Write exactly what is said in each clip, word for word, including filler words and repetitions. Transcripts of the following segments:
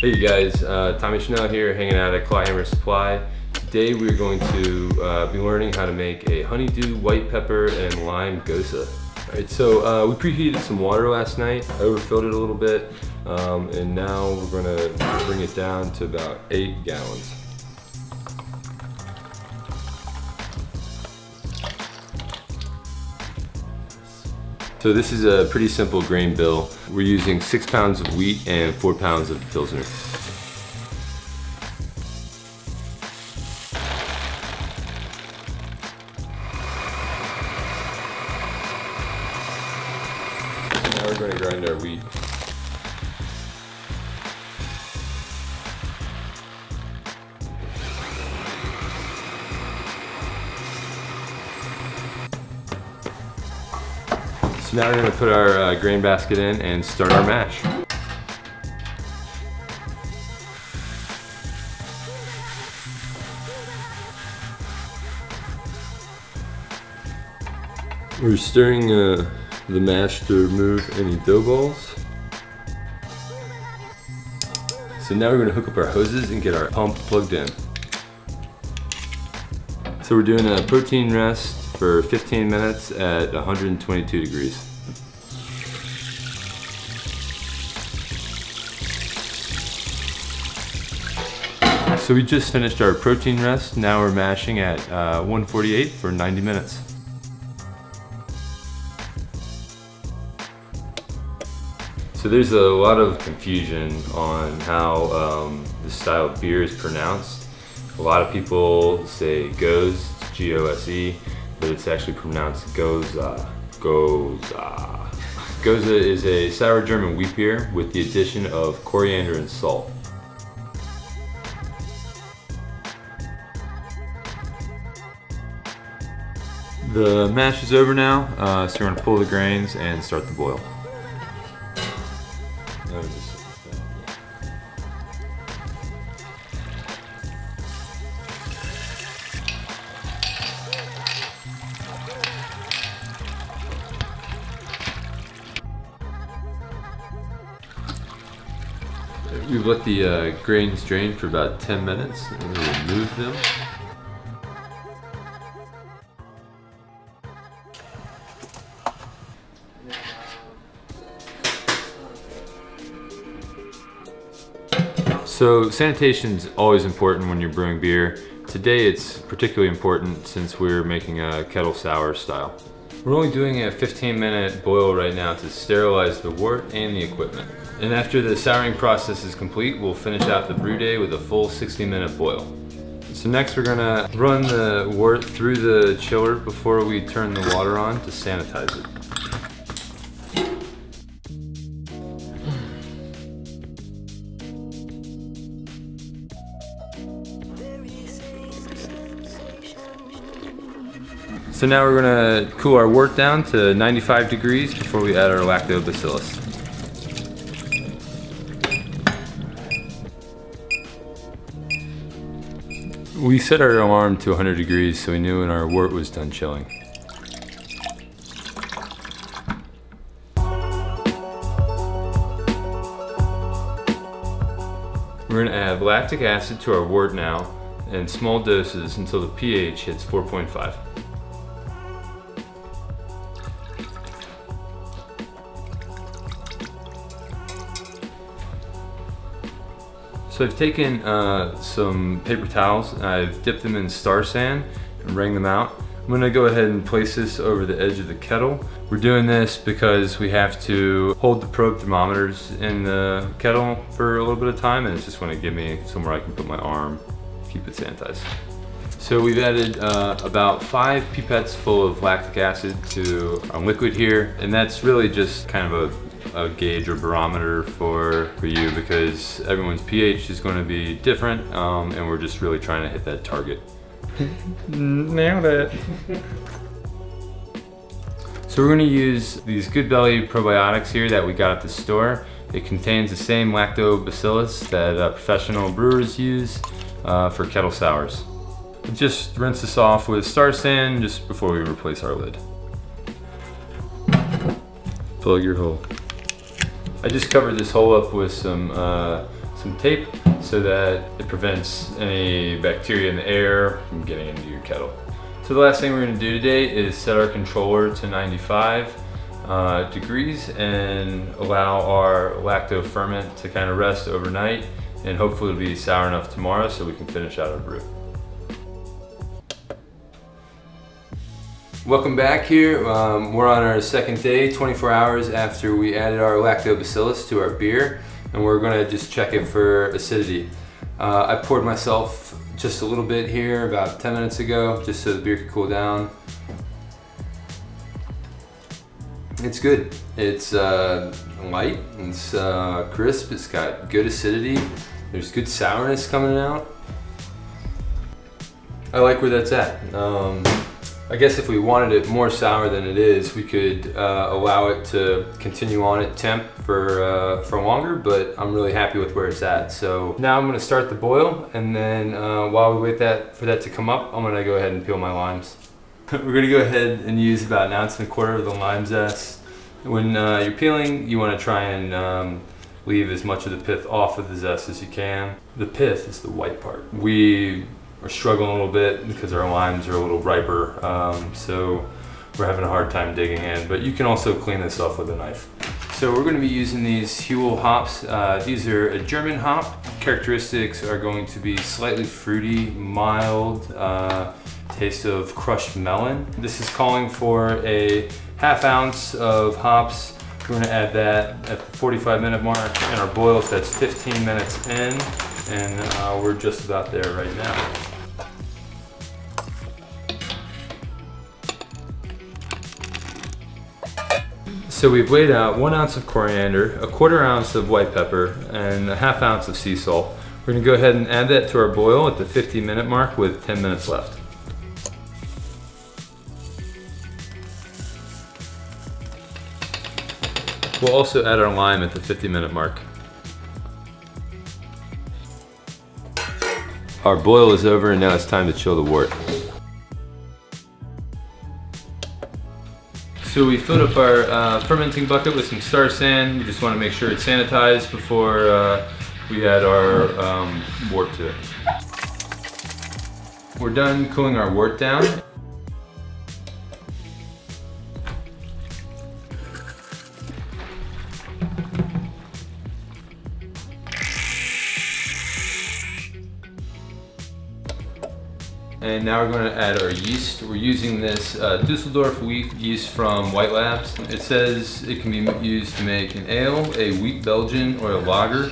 Hey you guys, uh, Tommy Chanel here, hanging out at Clawhammer Supply. Today we're going to uh, be learning how to make a honeydew, white pepper, and lime gose. Alright, so uh, we preheated some water last night. I overfilled it a little bit, um, and now we're going to bring it down to about eight gallons. So this is a pretty simple grain bill. We're using six pounds of wheat and four pounds of Pilsner. Now we're going to grind our wheat. So now we're going to put our uh, grain basket in and start our mash. We're stirring uh, the mash to remove any dough balls. So now we're going to hook up our hoses and get our pump plugged in. So we're doing a protein rest for fifteen minutes at one hundred twenty-two degrees. So we just finished our protein rest. Now we're mashing at uh, one forty-eight for ninety minutes. So there's a lot of confusion on how um, this style of beer is pronounced. A lot of people say Gose, G O S E. But it's actually pronounced Gose. Gose. Gose is a sour German wheat beer with the addition of coriander and salt. The mash is over now, uh, so we're going to pull the grains and start the boil. We've let the uh, grains drain for about ten minutes and we'll remove them. So sanitation is always important when you're brewing beer. Today it's particularly important since we're making a kettle sour style. We're only doing a fifteen minute boil right now to sterilize the wort and the equipment. And after the souring process is complete, we'll finish out the brew day with a full sixty minute boil. So next we're gonna run the wort through the chiller before we turn the water on to sanitize it. So now we're gonna cool our wort down to ninety-five degrees before we add our lactobacillus. We set our alarm to one hundred degrees so we knew when our wort was done chilling. We're going to add lactic acid to our wort now in small doses until the pH hits four point five. So I've taken uh, some paper towels, and I've dipped them in star sand and wrung them out. I'm going to go ahead and place this over the edge of the kettle. We're doing this because we have to hold the probe thermometers in the kettle for a little bit of time, and it's just going to give me somewhere I can put my arm, keep it sanitized. So we've added uh, about five pipettes full of lactic acid to our liquid here, and that's really just kind of a a gauge or barometer for, for you because everyone's pH is going to be different um, and we're just really trying to hit that target. Nailed it. So we're going to use these Goodbelly probiotics here that we got at the store. It contains the same lactobacillus that uh, professional brewers use uh, for kettle sours. Just rinse this off with star sand just before we replace our lid. Plug your hole. I just covered this hole up with some uh, some tape so that it prevents any bacteria in the air from getting into your kettle. So the last thing we're gonna do today is set our controller to ninety-five uh, degrees and allow our lacto ferment to kind of rest overnight, and hopefully it'll be sour enough tomorrow so we can finish out our brew. Welcome back here. Um, we're on our second day, twenty-four hours after we added our lactobacillus to our beer, and we're gonna just check it for acidity. Uh, I poured myself just a little bit here about ten minutes ago, just so the beer could cool down. It's good. It's uh, light, it's uh, crisp, it's got good acidity, there's good sourness coming out. I like where that's at. Um, I guess if we wanted it more sour than it is, we could uh, allow it to continue on at temp for, uh, for longer, but I'm really happy with where it's at. So now I'm gonna start the boil, and then uh, while we wait that, for that to come up, I'm gonna go ahead and peel my limes. We're gonna go ahead and use about an ounce and a quarter of the lime zest. When uh, you're peeling, you wanna try and um, leave as much of the pith off of the zest as you can. The pith is the white part. We We're struggling a little bit because our limes are a little riper, um, so we're having a hard time digging in, but you can also clean this off with a knife. So we're going to be using these Huel hops. Uh, these are a German hop. Characteristics are going to be slightly fruity, mild, uh, taste of crushed melon. This is calling for a half ounce of hops. We're going to add that at the forty-five minute mark, and our boil, so that's fifteen minutes in, and uh, we're just about there right now. So we've weighed out one ounce of coriander, a quarter ounce of white pepper, and a half ounce of sea salt. We're gonna go ahead and add that to our boil at the fifty minute mark with ten minutes left. We'll also add our lime at the fifty minute mark. Our boil is over, and now it's time to chill the wort. So we filled up our uh, fermenting bucket with some star sand. We just want to make sure it's sanitized before uh, we add our um, wort to it. We're done cooling our wort down. And now we're going to add our yeast. We're using this uh, Düsseldorf wheat yeast from White Labs. It says it can be used to make an ale, a wheat Belgian, or a lager.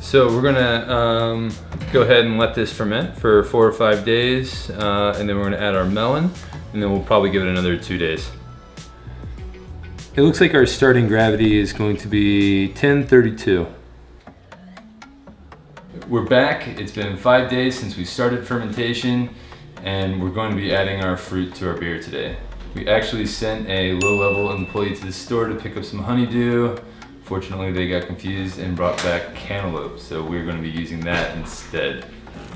So we're going to um, go ahead and let this ferment for four or five days, uh, and then we're going to add our melon, and then we'll probably give it another two days. It looks like our starting gravity is going to be ten thirty-two. We're back. It's been five days since we started fermentation, and we're going to be adding our fruit to our beer today. We actually sent a low-level employee to the store to pick up some honeydew. Fortunately, they got confused and brought back cantaloupe, so we're going to be using that instead.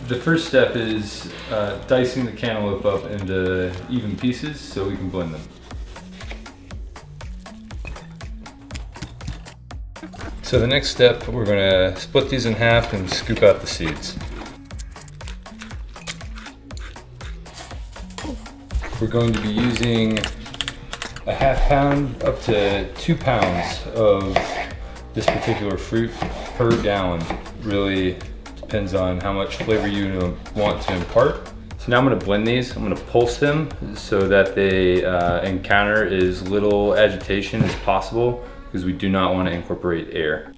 The first step is uh, dicing the cantaloupe up into even pieces so we can blend them. So the next step, we're gonna split these in half and scoop out the seeds. We're going to be using a half pound up to two pounds of this particular fruit per gallon. Really depends on how much flavor you want to impart. So now I'm gonna blend these. I'm gonna pulse them so that they uh, encounter as little agitation as possible, because we do not want to incorporate air.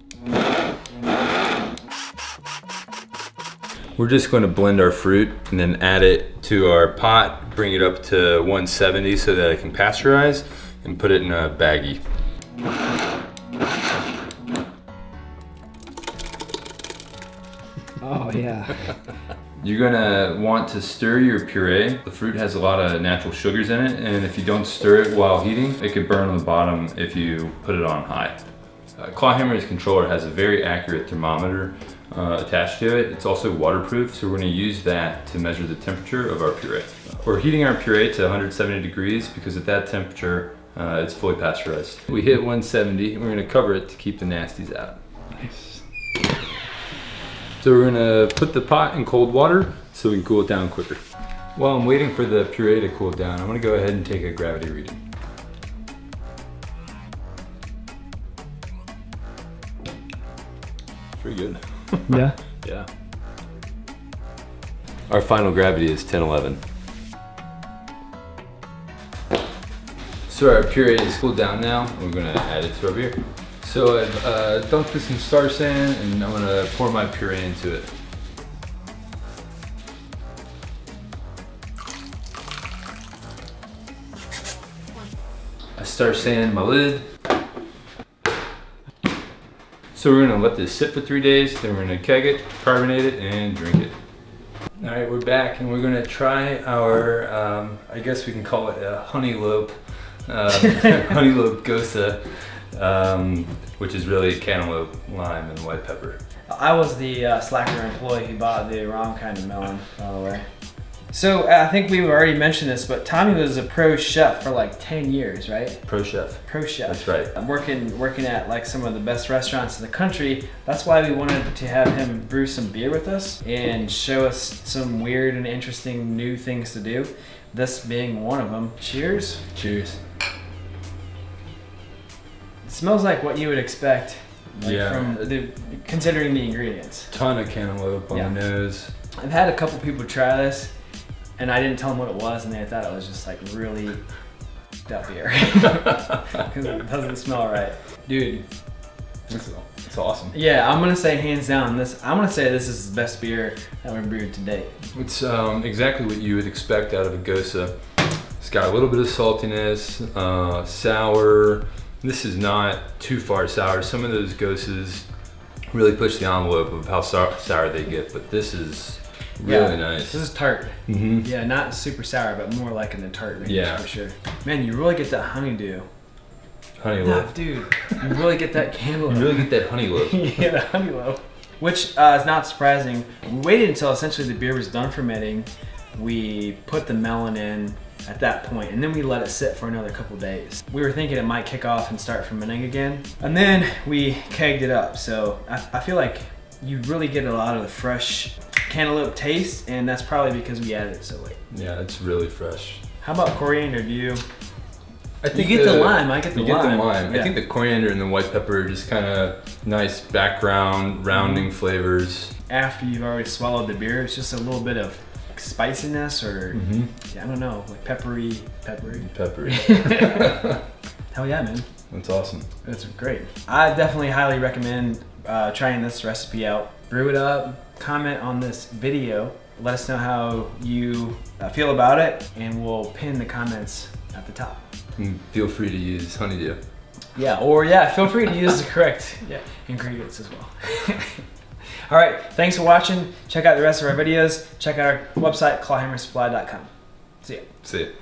We're just going to blend our fruit and then add it to our pot, bring it up to one seventy so that it can pasteurize, and put it in a baggie. Oh yeah. You're gonna want to stir your puree. The fruit has a lot of natural sugars in it, and if you don't stir it while heating, it could burn on the bottom if you put it on high. Uh, Clawhammer's controller has a very accurate thermometer. uh, attached to it. It's also waterproof, so we're gonna use that to measure the temperature of our puree. We're heating our puree to one hundred seventy degrees because at that temperature, uh, it's fully pasteurized. We hit one seventy, and we're gonna cover it to keep the nasties out. Nice. So we're gonna put the pot in cold water so we can cool it down quicker. While I'm waiting for the puree to cool down, I'm gonna go ahead and take a gravity reading. Pretty good. Yeah? Yeah. Our final gravity is ten eleven. So our puree is cooled down now. We're gonna add it to our beer. So I've uh, dunked this in star sand and I'm gonna pour my puree into it. I star sand my lid. So we're gonna let this sit for three days, then we're gonna keg it, carbonate it, and drink it. All right, we're back, and we're gonna try our, um, I guess we can call it a honeylope, uh, honeylope Gose, um, which is really cantaloupe, lime, and white pepper. I was the uh, slacker employee who bought the wrong kind of melon, by the way. So I think we've already mentioned this, but Tommy was a pro chef for like ten years, right? Pro chef. Pro chef. That's right. I'm working working at like some of the best restaurants in the country. That's why we wanted to have him brew some beer with us and show us some weird and interesting new things to do. This being one of them. Cheers. Cheers. It smells like what you would expect. Like yeah. From the, considering the ingredients. Ton of cantaloupe on yeah. the nose. I've had a couple people try this. And I didn't tell them what it was, and they thought it was just like really that beer. Because it doesn't smell right. Dude, it's, it's awesome. Yeah, I'm gonna say hands down, this. I'm gonna say this is the best beer that we've brewed to date. It's um, exactly what you would expect out of a Gose. It's got a little bit of saltiness, uh, sour. This is not too far sour. Some of those Goses really push the envelope of how sour, sour they get, but this is really yeah. nice. This is tart. Mm-hmm. Yeah, not super sour, but more like in the tart range yeah. for sure. Man, you really get that honeydew. Honeyloaf. Nah, dude, you really get that cantaloupe. You really get that honeyloaf. Yeah, the honeyloaf. Which uh, is not surprising. We waited until essentially the beer was done fermenting. We put the melon in at that point, and then we let it sit for another couple days. We were thinking it might kick off and start fermenting again. And then we kegged it up, so I, I feel like you really get a lot of the fresh cantaloupe taste, and that's probably because we added it so late. Yeah, it's really fresh. How about coriander? Do you? I think you get the, the lime. I get the you lime. Get the lime. Yeah. I think the coriander and the white pepper are just kind of nice background rounding mm-hmm. flavors. After you've already swallowed the beer, it's just a little bit of spiciness or mm-hmm. yeah, I don't know, like peppery, peppery, peppery. Hell yeah, man! That's awesome. That's great. I definitely highly recommend uh, trying this recipe out. Brew it up. Comment on this video. Let us know how you feel about it, and we'll pin the comments at the top. And feel free to use honeydew. Yeah, or yeah, feel free to use the correct yeah, ingredients as well. All right, thanks for watching. Check out the rest of our videos. Check out our website, clawhammer supply dot com. See ya. See ya.